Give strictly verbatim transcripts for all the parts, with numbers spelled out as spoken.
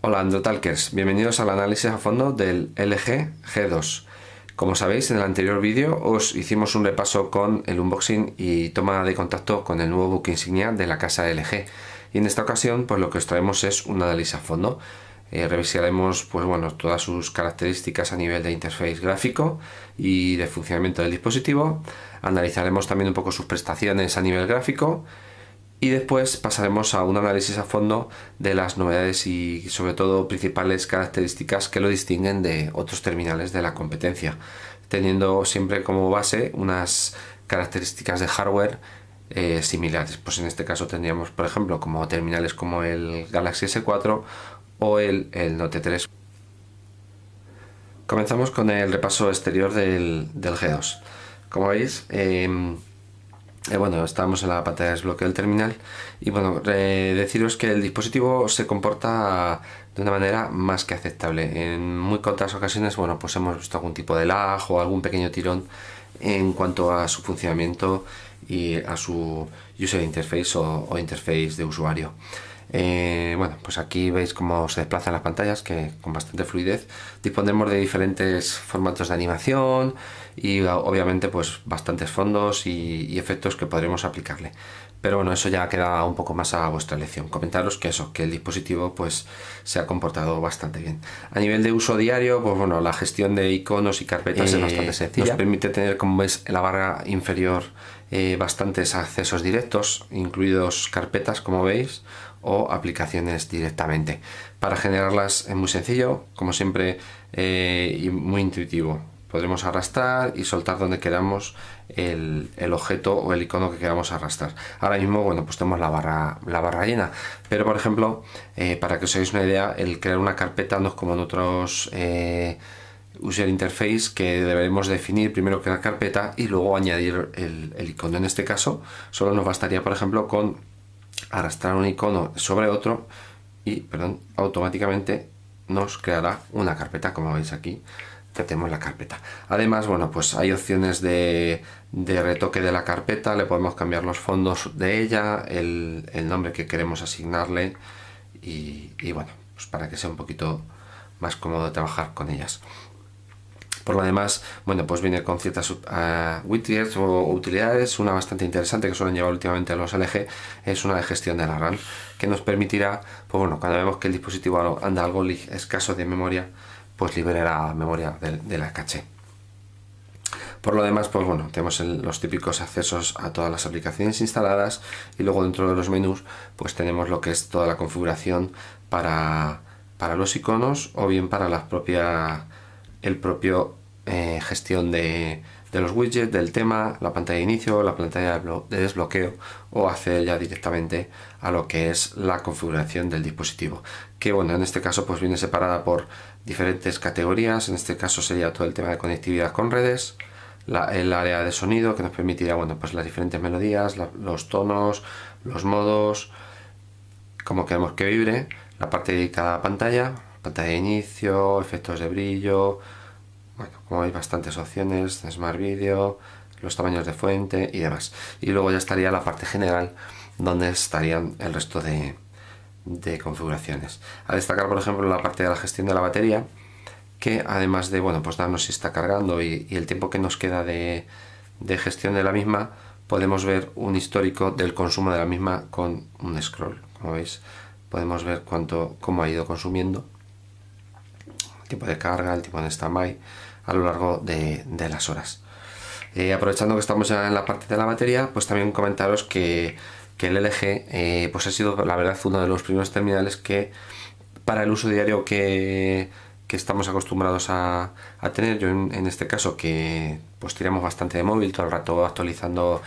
Hola AndroTalkers, bienvenidos al análisis a fondo del L G G dos. Como sabéis, en el anterior vídeo os hicimos un repaso con el unboxing y toma de contacto con el nuevo buque insignia de la casa L G. Y en esta ocasión, pues lo que os traemos es un análisis a fondo. Eh, revisaremos pues, bueno, todas sus características a nivel de interface gráfico y de funcionamiento del dispositivo. Analizaremos también un poco sus prestaciones a nivel gráfico. Y después pasaremos a un análisis a fondo de las novedades y sobre todo principales características que lo distinguen de otros terminales de la competencia, teniendo siempre como base unas características de hardware eh, similares. Pues en este caso tendríamos, por ejemplo, como terminales como el Galaxy S cuatro o el, el Note tres. Comenzamos con el repaso exterior del, del G dos. Como veis, eh, Eh, bueno, estamos en la pantalla de desbloqueo del terminal y bueno, eh, deciros que el dispositivo se comporta de una manera más que aceptable. En muy cortas ocasiones, bueno, pues hemos visto algún tipo de lag o algún pequeño tirón en cuanto a su funcionamiento y a su user interface o, o interface de usuario. Eh, bueno, pues aquí veis cómo se desplazan las pantallas, que con bastante fluidez. Disponemos de diferentes formatos de animación y obviamente pues bastantes fondos y, y efectos que podremos aplicarle, pero bueno, eso ya queda un poco más a vuestra elección. Comentaros que eso, que el dispositivo pues se ha comportado bastante bien. A nivel de uso diario, pues bueno, la gestión de iconos y carpetas eh, es bastante sencilla. Nos permite tener, como veis, en la barra inferior eh, bastantes accesos directos, incluidos carpetas, como veis, o aplicaciones directamente. Para generarlas es muy sencillo, como siempre, eh, y muy intuitivo. Podremos arrastrar y soltar donde queramos el, el objeto o el icono que queramos arrastrar. Ahora mismo, bueno, pues tenemos la barra, la barra llena, pero por ejemplo, eh, para que os hagáis una idea, el crear una carpeta no es como en otros eh, user interface, que deberemos definir primero crear carpeta y luego añadir el, el icono. En este caso, solo nos bastaría, por ejemplo, con arrastrar un icono sobre otro y perdón, automáticamente nos creará una carpeta. Como veis aquí, tenemos la carpeta. Además, bueno, pues hay opciones de, de retoque de la carpeta. Le podemos cambiar los fondos de ella, el, el nombre que queremos asignarle y, y bueno, pues para que sea un poquito más cómodo trabajar con ellas. Por lo demás, bueno, pues viene con ciertas uh, widgets o utilidades. Una bastante interesante que suelen llevar últimamente a los L G es una de gestión de la RAM, que nos permitirá, pues bueno, cuando vemos que el dispositivo anda algo escaso de memoria, pues liberará memoria de, de la caché. Por lo demás, pues bueno, tenemos el, los típicos accesos a todas las aplicaciones instaladas y luego dentro de los menús, pues tenemos lo que es toda la configuración para, para los iconos o bien para las propias... el propio eh, gestión de, de los widgets, del tema, la pantalla de inicio, la pantalla de desbloqueo o hacer ya directamente a lo que es la configuración del dispositivo, que bueno, en este caso pues viene separada por diferentes categorías. En este caso sería todo el tema de conectividad con redes, la, el área de sonido, que nos permitirá, bueno, pues las diferentes melodías, la, los tonos, los modos, como queremos que vibre, la parte dedicada a la pantalla, pantalla de inicio, efectos de brillo. Bueno, como veis, bastantes opciones, Smart Video, los tamaños de fuente y demás. Y luego ya estaría la parte general, donde estarían el resto de, de configuraciones. A destacar, por ejemplo, la parte de la gestión de la batería, que además de, bueno, pues darnos si está cargando y, y el tiempo que nos queda de, de gestión de la misma, podemos ver un histórico del consumo de la misma con un scroll. Como veis, podemos ver cuánto, cómo ha ido consumiendo, tipo de carga, el tipo de standby a lo largo de, de las horas. Eh, aprovechando que estamos ya en la parte de la batería, pues también comentaros que, que el L G eh, pues ha sido, la verdad, uno de los primeros terminales que para el uso diario que, que estamos acostumbrados a, a tener. Yo en, en este caso, que pues tiramos bastante de móvil todo el rato actualizando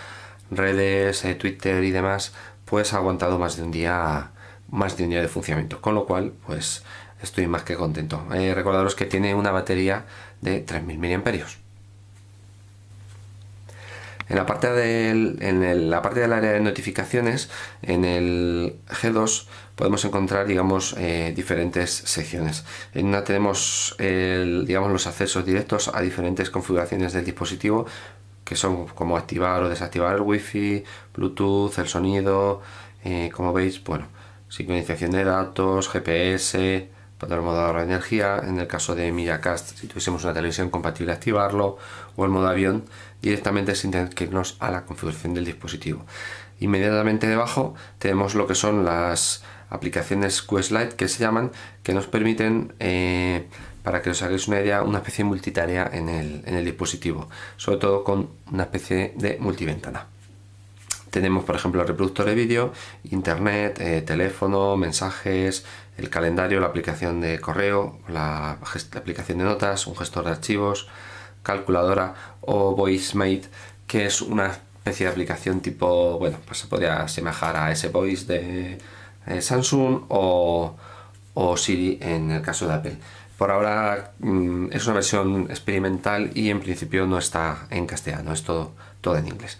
redes, eh, Twitter y demás, pues ha aguantado más de un día más de un día de funcionamiento, con lo cual pues estoy más que contento. Eh, recordaros que tiene una batería de tres mil miliamperios hora. En la parte del, en el, la parte del área de notificaciones, en el G dos, podemos encontrar, digamos, eh, diferentes secciones. En una tenemos, el, digamos, los accesos directos a diferentes configuraciones del dispositivo, que son como activar o desactivar el wifi, Bluetooth, el sonido, eh, como veis, bueno, sincronización de datos, G P S, el modo de ahorro de energía, en el caso de Miracast, si tuviésemos una televisión compatible, activarlo, o el modo avión, directamente sin tener que irnos a la configuración del dispositivo. Inmediatamente debajo tenemos lo que son las aplicaciones Quiz Light, que se llaman, que nos permiten, eh, para que os hagáis una idea, una especie de multitarea en el, en el dispositivo, sobre todo con una especie de multiventana. Tenemos, por ejemplo, el reproductor de vídeo, internet, eh, teléfono, mensajes, el calendario, la aplicación de correo, la, la aplicación de notas, un gestor de archivos, calculadora o VoiceMate, que es una especie de aplicación tipo, bueno, pues se podría asemejar a S-voice de eh, Samsung o, o Siri en el caso de Apple. Por ahora mmm, es una versión experimental y en principio no está en castellano, es todo, todo en inglés.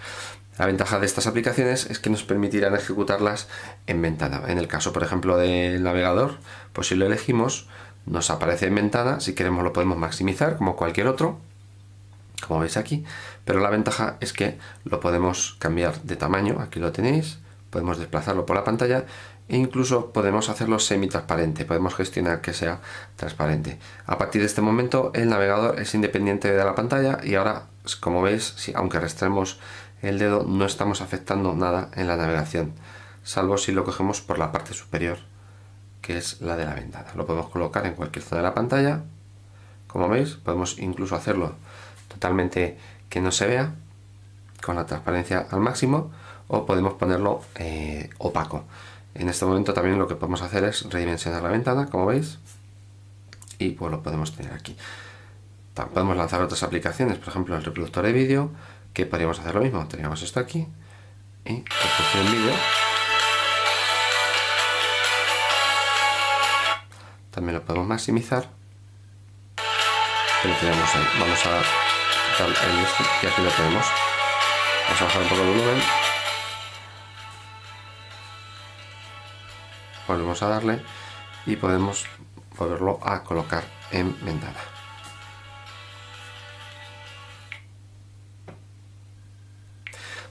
La ventaja de estas aplicaciones es que nos permitirán ejecutarlas en ventana. En el caso, por ejemplo, del navegador, pues si lo elegimos, nos aparece en ventana. Si queremos lo podemos maximizar como cualquier otro, como veis aquí, pero la ventaja es que lo podemos cambiar de tamaño, aquí lo tenéis, podemos desplazarlo por la pantalla e incluso podemos hacerlo semi-transparente, podemos gestionar que sea transparente. A partir de este momento el navegador es independiente de la pantalla y ahora, como veis, si, aunque arrastremos el dedo, no estamos afectando nada en la navegación, salvo si lo cogemos por la parte superior, que es la de la ventana. Lo podemos colocar en cualquier zona de la pantalla, como veis, podemos incluso hacerlo totalmente que no se vea, con la transparencia al máximo, o podemos ponerlo eh, opaco. En este momento también lo que podemos hacer es redimensionar la ventana, como veis, y pues lo podemos tener aquí. También podemos lanzar otras aplicaciones, por ejemplo el reproductor de vídeo, que podríamos hacer lo mismo, teníamos esto aquí y reproducir el vídeo. También lo podemos maximizar. Lo tenemos ahí. Vamos a quitar el este y aquí lo tenemos. Vamos a bajar un poco el volumen. Volvemos a darle y podemos volverlo a colocar en ventana.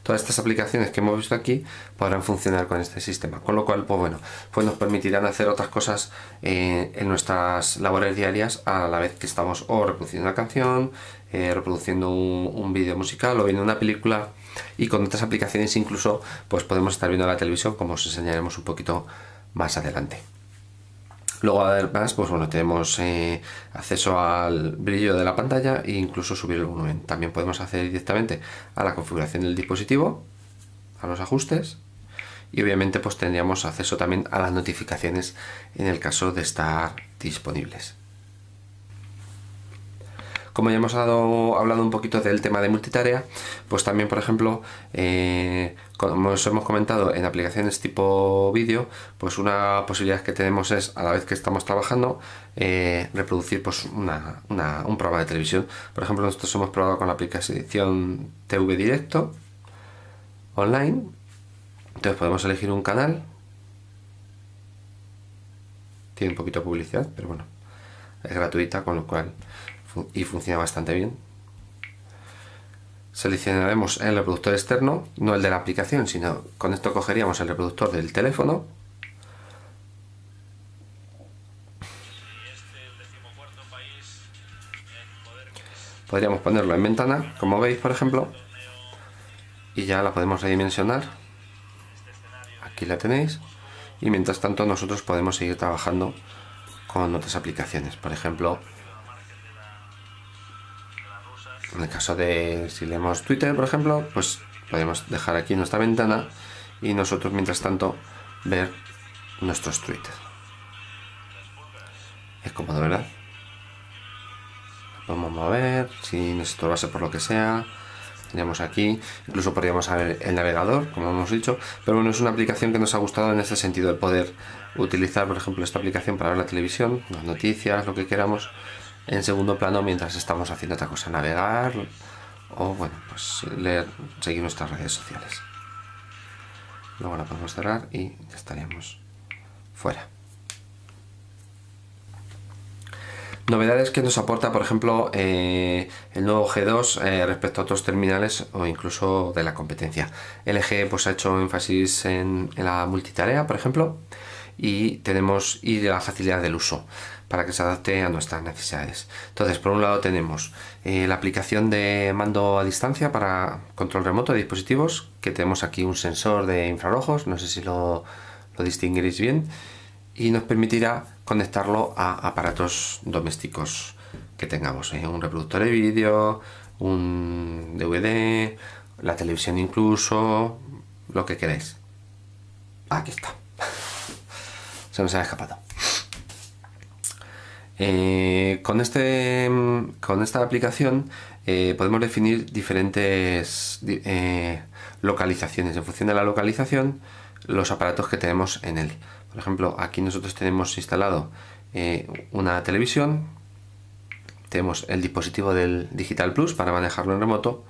Todas estas aplicaciones que hemos visto aquí podrán funcionar con este sistema, con lo cual, pues bueno, pues nos permitirán hacer otras cosas eh, en nuestras labores diarias a la vez que estamos o reproduciendo una canción, eh, reproduciendo un, un vídeo musical o viendo una película, y con otras aplicaciones incluso pues podemos estar viendo la televisión, como os enseñaremos un poquito más adelante. Luego además, pues bueno, tenemos eh, acceso al brillo de la pantalla e incluso subir el volumen. También podemos acceder directamente a la configuración del dispositivo, a los ajustes, y obviamente pues tendríamos acceso también a las notificaciones en el caso de estar disponibles. Como ya hemos dado, hablado un poquito del tema de multitarea, pues también, por ejemplo, eh, como os hemos comentado en aplicaciones tipo vídeo, pues una posibilidad que tenemos es, a la vez que estamos trabajando, eh, reproducir pues, una, una, un programa de televisión. Por ejemplo, nosotros hemos probado con la aplicación T V Directo online, entonces podemos elegir un canal, tiene un poquito de publicidad, pero bueno, es gratuita, con lo cual... y funciona bastante bien. Seleccionaremos el reproductor externo, no el de la aplicación, sino con esto cogeríamos el reproductor del teléfono. Podríamos ponerlo en ventana, como veis, por ejemplo, y ya la podemos redimensionar. Aquí la tenéis, y mientras tanto nosotros podemos seguir trabajando con otras aplicaciones, por ejemplo, en el caso de, si leemos Twitter, por ejemplo, pues podemos dejar aquí nuestra ventana y nosotros, mientras tanto, ver nuestros tweets. Es cómodo, ¿verdad? Lo podemos mover, si nos estorbase por lo que sea, tenemos aquí, incluso podríamos ver el navegador, como hemos dicho, pero bueno, es una aplicación que nos ha gustado en ese sentido, el poder utilizar, por ejemplo, esta aplicación para ver la televisión, las noticias, lo que queramos, en segundo plano mientras estamos haciendo otra cosa, navegar, o bueno, pues leer, seguir nuestras redes sociales. Luego la podemos cerrar y ya estaríamos fuera. Novedades que nos aporta, por ejemplo, eh, el nuevo G dos eh, respecto a otros terminales o incluso de la competencia. L G pues ha hecho énfasis en, en la multitarea, por ejemplo, y tenemos y la facilidad del uso para que se adapte a nuestras necesidades. Entonces, por un lado tenemos eh, la aplicación de mando a distancia para control remoto de dispositivos, que tenemos aquí un sensor de infrarrojos, no sé si lo, lo distinguiréis bien, y nos permitirá conectarlo a aparatos domésticos que tengamos, ¿eh? Un reproductor de vídeo, un D V D, la televisión incluso, lo que queráis. Aquí está. Se nos ha escapado. Eh, con, este, con esta aplicación eh, podemos definir diferentes eh, localizaciones. En función de la localización, los aparatos que tenemos en él. Por ejemplo, aquí nosotros tenemos instalado eh, una televisión, tenemos el dispositivo del Digital Plus para manejarlo en remoto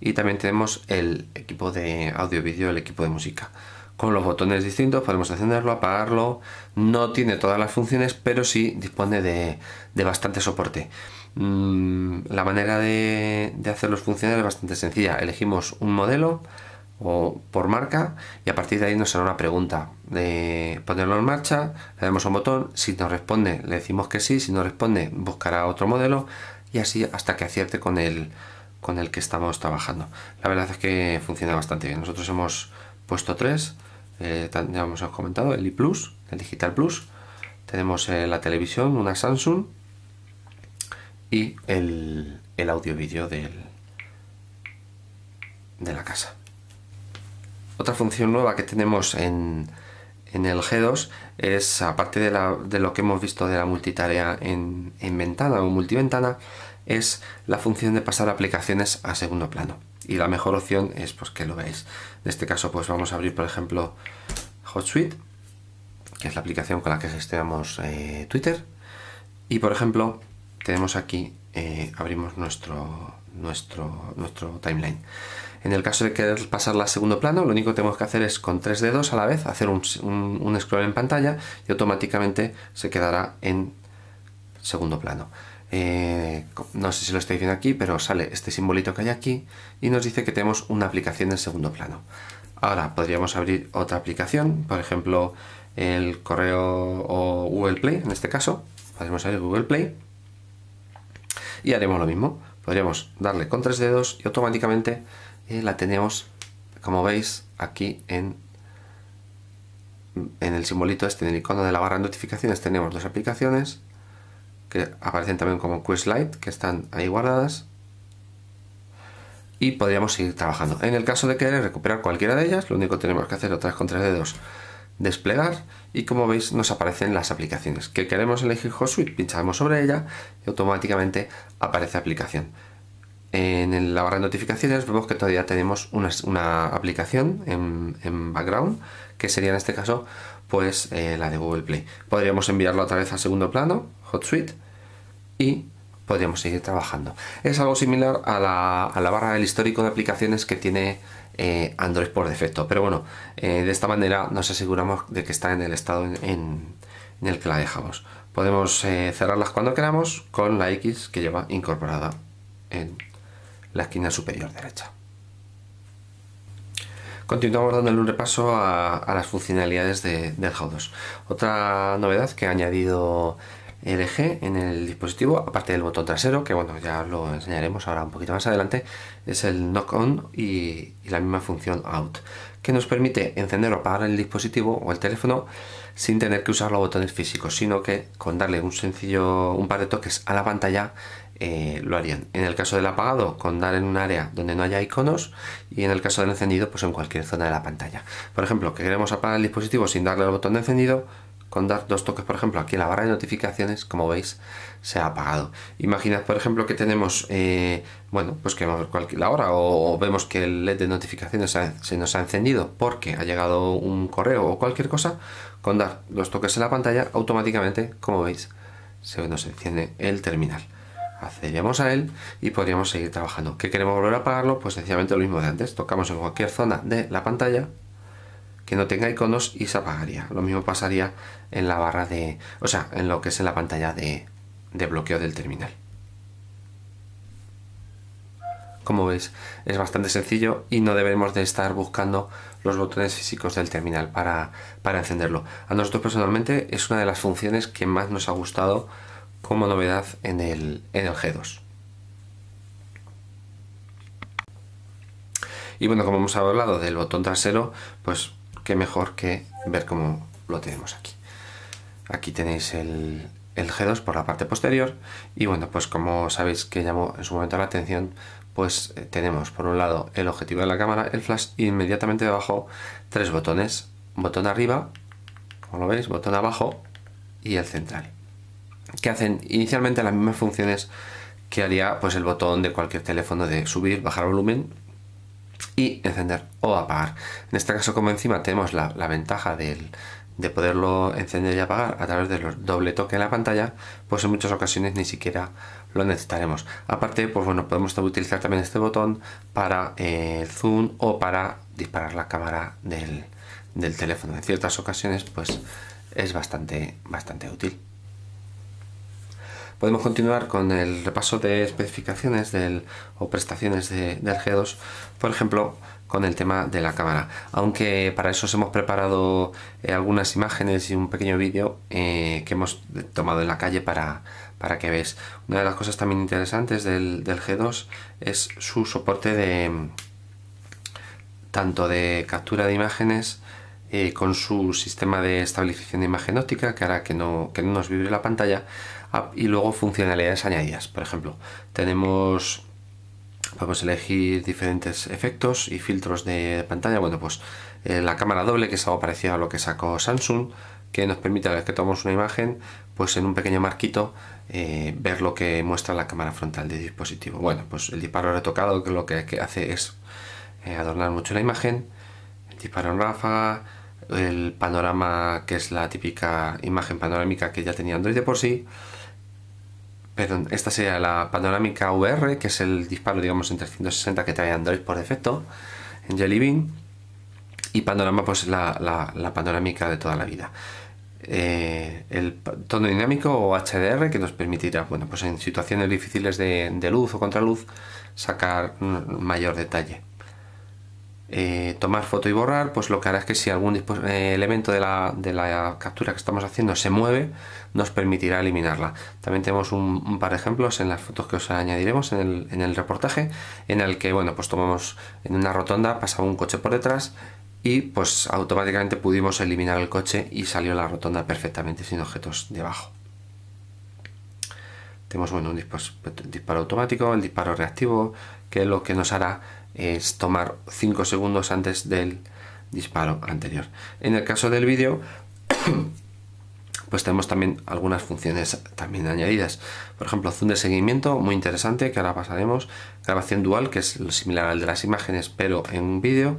y también tenemos el equipo de audio-vídeo, el equipo de música. Con los botones distintos podemos encenderlo, apagarlo, no tiene todas las funciones, pero sí dispone de, de bastante soporte. Mm, la manera de, de hacerlos funcionar es bastante sencilla. Elegimos un modelo o por marca y a partir de ahí nos hará una pregunta de ponerlo en marcha, le damos un botón, si nos responde le decimos que sí, si no responde buscará otro modelo y así hasta que acierte con el, con el que estamos trabajando. La verdad es que funciona bastante bien. Nosotros hemos puesto tres, eh, ya hemos comentado, el iPlus, el Digital Plus, tenemos eh, la televisión, una Samsung y el, el audio vídeo del, de la casa. Otra función nueva que tenemos en, en el G dos es, aparte de, la, de lo que hemos visto de la multitarea en, en ventana o multiventana, es la función de pasar aplicaciones a segundo plano. Y la mejor opción es pues, que lo veáis. En este caso pues vamos a abrir, por ejemplo, HootSuite, que es la aplicación con la que gestionamos eh, Twitter. Y, por ejemplo, tenemos aquí, eh, abrimos nuestro, nuestro, nuestro timeline. En el caso de querer pasarla a segundo plano, lo único que tenemos que hacer es con tres dedos a la vez hacer un, un, un scroll en pantalla y automáticamente se quedará en segundo plano. Eh, no sé si lo estáis viendo aquí, pero sale este simbolito que hay aquí y nos dice que tenemos una aplicación en segundo plano. Ahora podríamos abrir otra aplicación, por ejemplo el correo o Google Play, en este caso. Podemos abrir Google Play y haremos lo mismo. Podríamos darle con tres dedos y automáticamente la tenemos, como veis, aquí en, en el simbolito este, en el icono de la barra de notificaciones, tenemos dos aplicaciones que aparecen también como Quiz Light, que están ahí guardadas. Y podríamos seguir trabajando. En el caso de querer recuperar cualquiera de ellas, lo único que tenemos que hacer otra vez con tres dedos, desplegar, y como veis nos aparecen las aplicaciones. Que queremos elegir HootSuite, pinchamos sobre ella y automáticamente aparece aplicación. En la barra de notificaciones vemos que todavía tenemos una, una aplicación en, en background, que sería en este caso pues eh, la de Google Play. Podríamos enviarlo otra vez a segundo plano, HootSuite, y podríamos seguir trabajando. Es algo similar a la, a la barra del histórico de aplicaciones que tiene eh, Android por defecto, pero bueno, eh, de esta manera nos aseguramos de que está en el estado en, en, en el que la dejamos. Podemos eh, cerrarlas cuando queramos con la X que lleva incorporada en la esquina superior derecha. Continuamos dándole un repaso a, a las funcionalidades de, del G dos. Otra novedad que ha añadido L G en el dispositivo, aparte del botón trasero, que bueno, ya lo enseñaremos ahora un poquito más adelante, es el knock on y, y la misma función out, que nos permite encender o apagar el dispositivo o el teléfono sin tener que usar los botones físicos, sino que con darle un sencillo, un par de toques a la pantalla Eh, lo harían. En el caso del apagado, con dar en un área donde no haya iconos, y en el caso del encendido, pues en cualquier zona de la pantalla. Por ejemplo, que queremos apagar el dispositivo sin darle al botón de encendido, con dar dos toques, por ejemplo, aquí en la barra de notificaciones, como veis, se ha apagado. Imaginad, por ejemplo, que tenemos, eh, bueno, pues que vamos a ver cualquier hora, o, o vemos que el L E D de notificaciones se, se nos ha encendido porque ha llegado un correo o cualquier cosa, con dar dos toques en la pantalla, automáticamente, como veis, se nos enciende el terminal. accedíamos a él y podríamos seguir trabajando. ¿Qué queremos volver a apagarlo? Pues sencillamente lo mismo de antes, tocamos en cualquier zona de la pantalla que no tenga iconos y se apagaría. Lo mismo pasaría en la barra de, o sea, en lo que es en la pantalla de, de bloqueo del terminal. Como veis, es bastante sencillo y no debemos de estar buscando los botones físicos del terminal para, para encenderlo. A nosotros personalmente es una de las funciones que más nos ha gustado como novedad en el, en el G dos. Y bueno, como hemos hablado del botón trasero, pues qué mejor que ver cómo lo tenemos aquí. Aquí tenéis el, el G dos por la parte posterior y bueno, pues como sabéis que llamó en su momento la atención, pues eh, tenemos por un lado el objetivo de la cámara, el flash, y inmediatamente debajo tres botones. Botón arriba, como lo veis, botón abajo y el central, que hacen inicialmente las mismas funciones que haría pues el botón de cualquier teléfono de subir, bajar volumen y encender o apagar. En este caso, como encima tenemos la, la ventaja del, de poderlo encender y apagar a través del doble toque en la pantalla, pues en muchas ocasiones ni siquiera lo necesitaremos. Aparte, pues bueno, podemos utilizar también este botón para eh, el zoom o para disparar la cámara del, del teléfono. En ciertas ocasiones pues es bastante, bastante útil. Podemos continuar con el repaso de especificaciones del, o prestaciones de, del G dos, por ejemplo, con el tema de la cámara. Aunque para eso os hemos preparado eh, algunas imágenes y un pequeño vídeo eh, que hemos tomado en la calle para, para que veáis. Una de las cosas también interesantes del, del G dos es su soporte de tanto de captura de imágenes, Eh, con su sistema de estabilización de imagen óptica que hará que no, que no nos vibre la pantalla, y luego funcionalidades añadidas. Por ejemplo, tenemos podemos elegir diferentes efectos y filtros de pantalla. Bueno, pues eh, la cámara doble, que es algo parecido a lo que sacó Samsung, que nos permite a la vez que tomamos una imagen, pues en un pequeño marquito eh, ver lo que muestra la cámara frontal del dispositivo. Bueno, pues el disparo retocado, que lo que hace es eh, adornar mucho la imagen, el disparo en ráfaga, el panorama, que es la típica imagen panorámica que ya tenía Android de por sí. Perdón, esta sería la panorámica V R, que es el disparo, digamos, en trescientos sesenta que trae Android por defecto en Jelly Bean. Y panorama, pues la, la, la panorámica de toda la vida. Eh, el tono dinámico o H D R, que nos permitirá, bueno, pues en situaciones difíciles de, de luz o contraluz, sacar mayor detalle. Eh, tomar foto y borrar, pues lo que hará es que si algún eh, elemento de la, de la captura que estamos haciendo se mueve, nos permitirá eliminarla. También tenemos un, un par de ejemplos en las fotos que os añadiremos en el, en el reportaje, en el que, bueno, pues tomamos en una rotonda, pasaba un coche por detrás y pues automáticamente pudimos eliminar el coche y salió la rotonda perfectamente sin objetos debajo. Tenemos, bueno, un disparo, disparo automático, el disparo reactivo, que es lo que nos hará es tomar cinco segundos antes del disparo anterior. En el caso del vídeo, pues tenemos también algunas funciones también añadidas. Por ejemplo, zoom de seguimiento, muy interesante, que ahora pasaremos. Grabación dual, que es similar al de las imágenes, pero en un vídeo.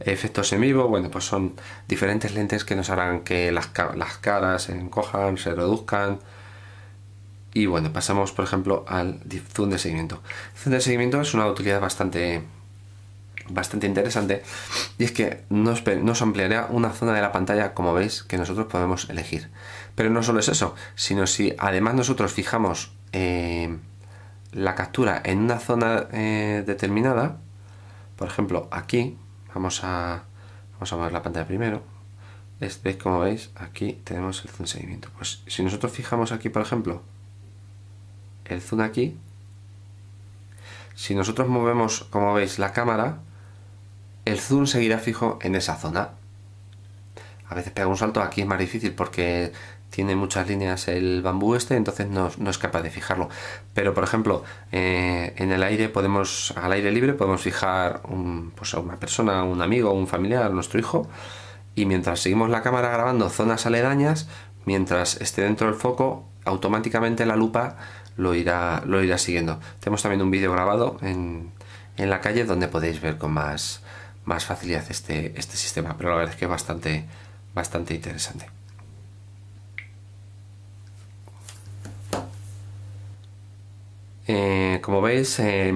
Efectos en vivo, bueno, pues son diferentes lentes que nos harán que las, las caras se encojan, se reduzcan. Y bueno, pasamos por ejemplo al zoom de seguimiento. El zoom de seguimiento es una utilidad bastante, bastante interesante, y es que nos, nos ampliará una zona de la pantalla, como veis, que nosotros podemos elegir. Pero no solo es eso, sino si además nosotros fijamos eh, la captura en una zona eh, determinada, por ejemplo aquí, vamos a, vamos a mover la pantalla primero. Este, como veis, aquí tenemos el zoom de seguimiento. Pues si nosotros fijamos aquí, por ejemplo, el zoom aquí, si nosotros movemos, como veis, la cámara, el zoom seguirá fijo en esa zona. A veces pega un salto, aquí es más difícil porque tiene muchas líneas el bambú este, entonces no, no es capaz de fijarlo. Pero por ejemplo, eh, en el aire podemos, al aire libre podemos fijar un, pues a una persona, un amigo, un familiar, nuestro hijo, y mientras seguimos la cámara grabando zonas aledañas, mientras esté dentro del foco, automáticamente la lupa Lo irá, lo irá siguiendo. Tenemos también un vídeo grabado en, en la calle donde podéis ver con más, más facilidad este, este sistema, pero la verdad es que es bastante, bastante interesante. Eh, como veis, eh,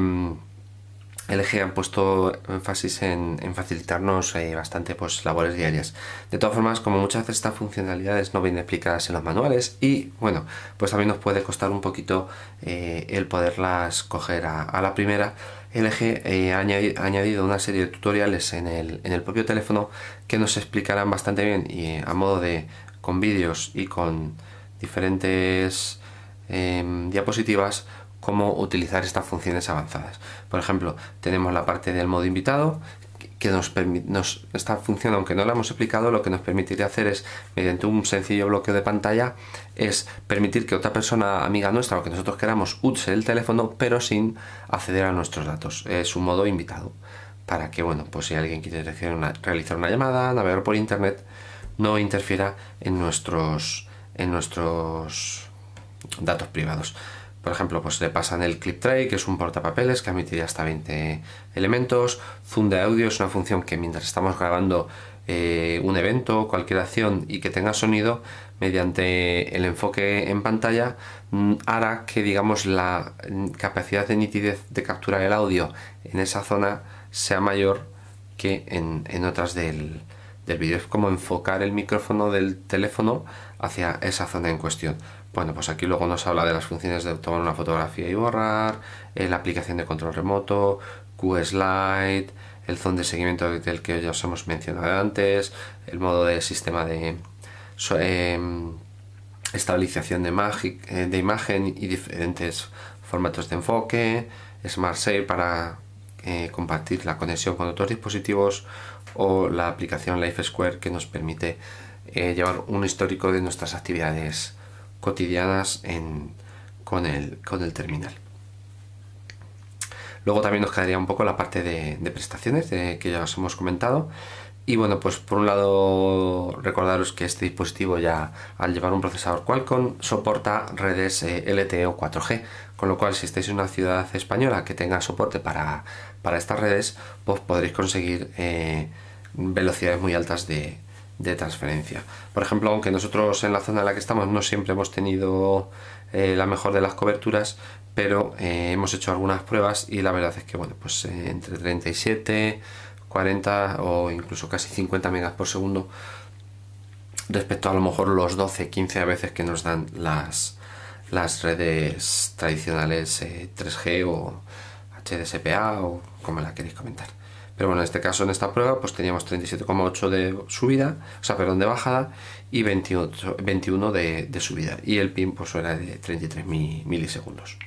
L G han puesto énfasis en, en facilitarnos eh, bastante pues, labores diarias. De todas formas, como muchas veces estas funcionalidades no vienen explicadas en los manuales y, bueno, pues también nos puede costar un poquito eh, el poderlas coger a, a la primera. L G eh, ha añadido una serie de tutoriales en el, en el propio teléfono que nos explicarán bastante bien y eh, a modo de con vídeos y con diferentes eh, diapositivas cómo utilizar estas funciones avanzadas. Por ejemplo, tenemos la parte del modo invitado que nos permite, nos, esta función, aunque no la hemos explicado, lo que nos permitiría hacer es, mediante un sencillo bloqueo de pantalla, es permitir que otra persona amiga nuestra o que nosotros queramos use el teléfono pero sin acceder a nuestros datos. Es un modo invitado para que, bueno, pues si alguien quiere una, realizar una llamada, navegar por internet, no interfiera en nuestros, en nuestros datos privados. Por ejemplo, pues le pasan el clip tray, que es un portapapeles que admitiría hasta veinte elementos. Zoom de audio es una función que mientras estamos grabando eh, un evento o cualquier acción y que tenga sonido, mediante el enfoque en pantalla hará que, digamos, la capacidad de nitidez de capturar el audio en esa zona sea mayor que en, en otras del, del vídeo. Es como enfocar el micrófono del teléfono hacia esa zona en cuestión. Bueno, pues aquí luego nos habla de las funciones de tomar una fotografía y borrar, eh, la aplicación de control remoto, Quiz Light, el zoom de seguimiento del que ya os hemos mencionado antes, el modo de sistema de eh, estabilización de, eh, de imagen y diferentes formatos de enfoque, Smart Share para eh, compartir la conexión con otros dispositivos o la aplicación Life Square que nos permite eh, llevar un histórico de nuestras actividades cotidianas en, con, el, con el terminal. Luego también nos quedaría un poco la parte de, de prestaciones de, que ya os hemos comentado. Y bueno, pues por un lado recordaros que este dispositivo ya, al llevar un procesador Qualcomm, soporta redes eh, L T E o cuatro G, con lo cual si estáis en una ciudad española que tenga soporte para, para estas redes, pues podréis conseguir eh, velocidades muy altas de de transferencia. Por ejemplo, aunque nosotros en la zona en la que estamos no siempre hemos tenido eh, la mejor de las coberturas, pero eh, hemos hecho algunas pruebas y la verdad es que, bueno, pues eh, entre treinta y siete, cuarenta o incluso casi cincuenta megas por segundo respecto a lo mejor los doce, quince a veces que nos dan las, las redes tradicionales eh, tres G o H S D P A o como la queréis comentar. Pero bueno, en este caso, en esta prueba, pues teníamos treinta y siete coma ocho de subida, o sea, perdón, de bajada y veintiocho, veintiuno de, de subida. Y el pin, pues era de treinta y tres milisegundos.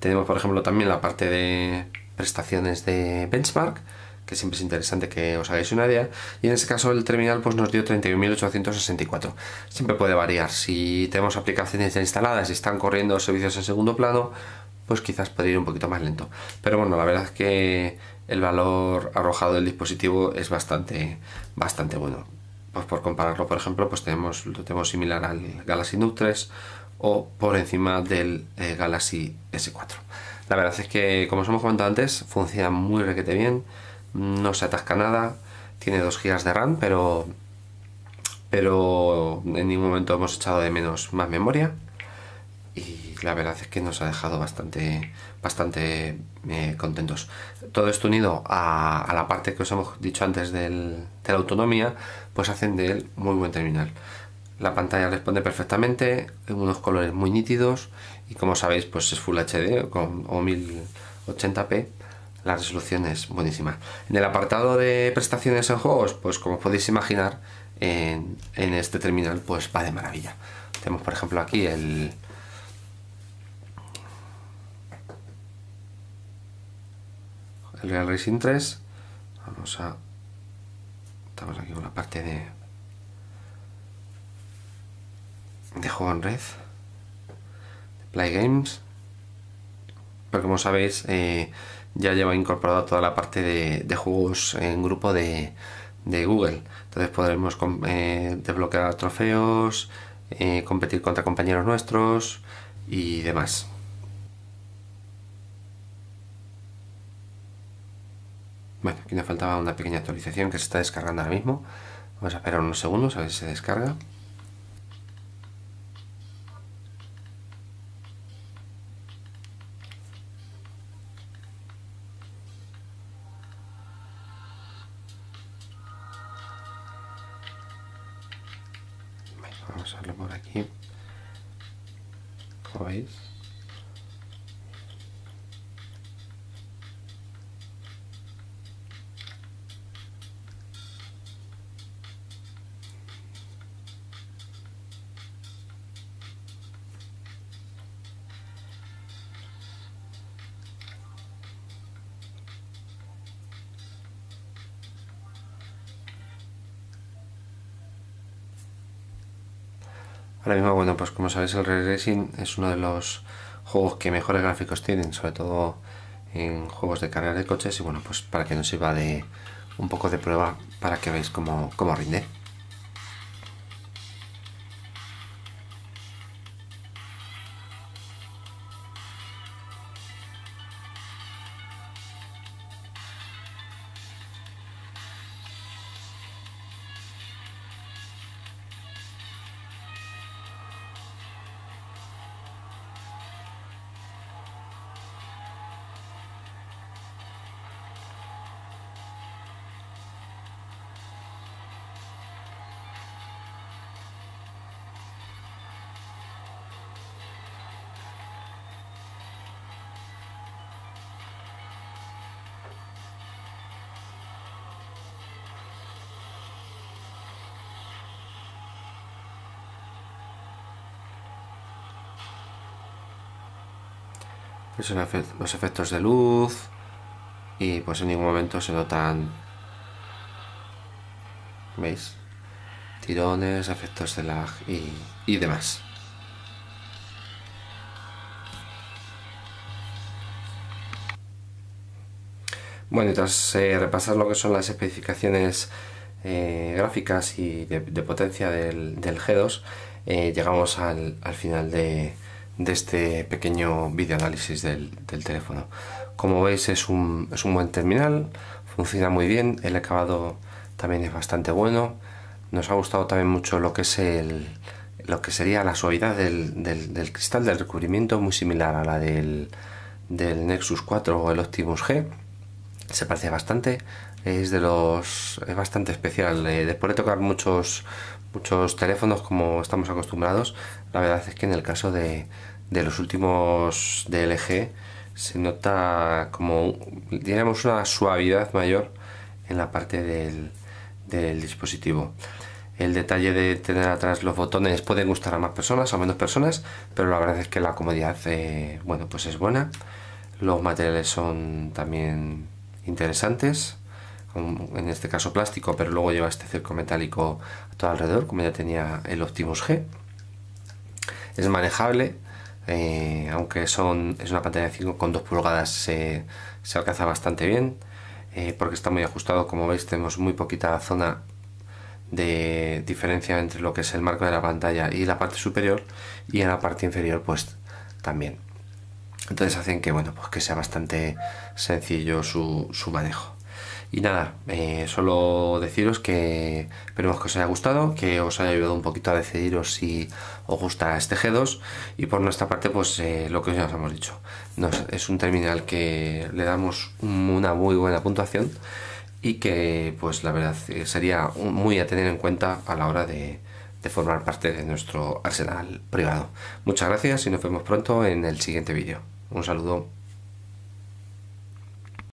Tenemos, por ejemplo, también la parte de prestaciones de benchmark, que siempre es interesante que os hagáis una idea. Y en este caso, el terminal pues nos dio treinta y un mil ochocientos sesenta y cuatro. Siempre puede variar. Si tenemos aplicaciones ya instaladas y están corriendo servicios en segundo plano, pues quizás podría ir un poquito más lento. Pero bueno, la verdad es que el valor arrojado del dispositivo es bastante, bastante bueno. Pues por compararlo, por ejemplo, pues tenemos, lo tenemos similar al Galaxy Note tres o por encima del eh, Galaxy S cuatro. La verdad es que, como os hemos comentado antes, funciona muy requete bien, no se atasca nada, tiene dos gigas de RAM, pero, pero en ningún momento hemos echado de menos más memoria. Y la verdad es que nos ha dejado bastante, bastante eh, contentos. Todo esto unido a, a la parte que os hemos dicho antes del, de la autonomía, pues hacen de él muy buen terminal. La pantalla responde perfectamente, unos colores muy nítidos y, como sabéis, pues es Full H D con, o mil ochenta p. La resolución es buenísima. En el apartado de prestaciones en juegos, pues como podéis imaginar, en, en este terminal pues va de maravilla. Tenemos, por ejemplo, aquí el... el Real Racing tres. Vamos a... estamos aquí con la parte de de juego en red, Play Games, pero como sabéis eh, ya lleva incorporada toda la parte de, de juegos en grupo de, de Google. Entonces podremos eh, desbloquear trofeos, eh, competir contra compañeros nuestros y demás. Bueno, aquí nos faltaba una pequeña actualización que se está descargando ahora mismo. Vamos a esperar unos segundos a ver si se descarga. Vamos a verlo por aquí. ¿Lo veis? Ahora mismo, bueno, pues como sabéis, el Real Racing es uno de los juegos que mejores gráficos tienen, sobre todo en juegos de carreras de coches, y bueno, pues para que nos sirva de un poco de prueba para que veáis cómo, cómo rinde. Los efectos de luz, y pues en ningún momento se notan, ¿veis?, tirones, efectos de lag y, y demás. Bueno, y tras eh, repasar lo que son las especificaciones eh, gráficas y de, de potencia del, del G dos, eh, llegamos al, al final de de este pequeño video análisis del, del teléfono. Como veis, es un, es un buen terminal, funciona muy bien, el acabado también es bastante bueno. Nos ha gustado también mucho lo que es el, lo que sería la suavidad del, del, del cristal, del recubrimiento, muy similar a la del, del Nexus cuatro o el Optimus G. Se parece bastante, es de los es bastante especial. Eh, después de tocar muchos muchos teléfonos como estamos acostumbrados, la verdad es que en el caso de, de los últimos de L G se nota como, digamos, una suavidad mayor en la parte del, del dispositivo. El detalle de tener atrás los botones pueden gustar a más personas o a menos personas, pero la verdad es que la comodidad eh, bueno, pues es buena. Los materiales son también interesantes, en este caso plástico, pero luego lleva este cerco metálico a todo alrededor, como ya tenía el Optimus G. Es manejable, eh, aunque son, es una pantalla de cinco coma dos pulgadas, eh, se alcanza bastante bien, eh, porque está muy ajustado. Como veis, tenemos muy poquita zona de diferencia entre lo que es el marco de la pantalla y la parte superior, y en la parte inferior pues también. Entonces hacen que, bueno, pues que sea bastante sencillo su, su manejo. Y nada, eh, solo deciros que esperemos que os haya gustado, que os haya ayudado un poquito a decidiros si os gusta este G dos. Y por nuestra parte, pues eh, lo que ya os hemos dicho, nos, es un terminal que le damos una muy buena puntuación y que, pues la verdad, sería muy a tener en cuenta a la hora de, de formar parte de nuestro arsenal privado. Muchas gracias y nos vemos pronto en el siguiente vídeo. Un saludo.